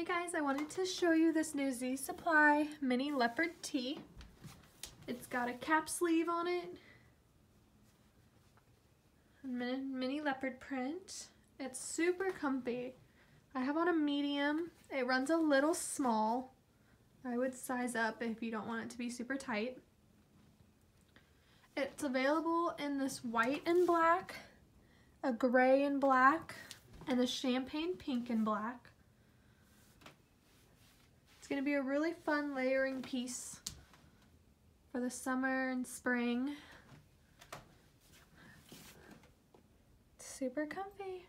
Hey guys, I wanted to show you this new Z Supply mini leopard tee. It's got a cap sleeve on it, mini leopard print. It's super comfy. I have on a medium. It runs a little small. I would size up if you don't want it to be super tight. It's available in this white and black, a gray and black, and a champagne pink and black. It's going to be a really fun layering piece for the summer and spring. Super comfy.